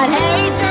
I'd hate to